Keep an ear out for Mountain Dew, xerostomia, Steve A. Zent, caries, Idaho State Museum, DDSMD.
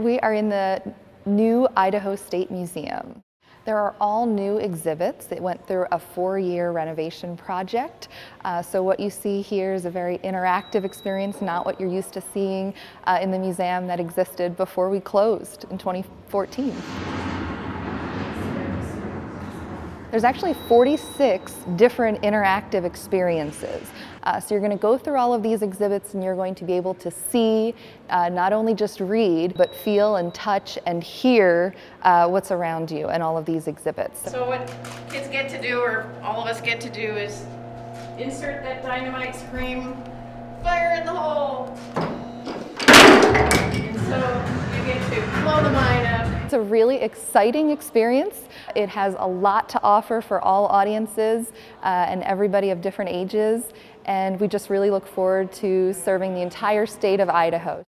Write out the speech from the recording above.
We are in the new Idaho State Museum. There are all new exhibits. It went through a 4-year renovation project. So what you see here is a very interactive experience, not what you're used to seeing in the museum that existed before we closed in 2014. There's actually 46 different interactive experiences. So you're going to go through all of these exhibits and you're going to be able to see, not only just read, but feel and touch and hear what's around you in all of these exhibits. So what kids get to do, or all of us get to do, is insert that dynamite scream, fire in the hole! And so you get to blow the mine up. It's a really exciting experience. It has a lot to offer for all audiences and everybody of different ages, and we just really look forward to serving the entire state of Idaho.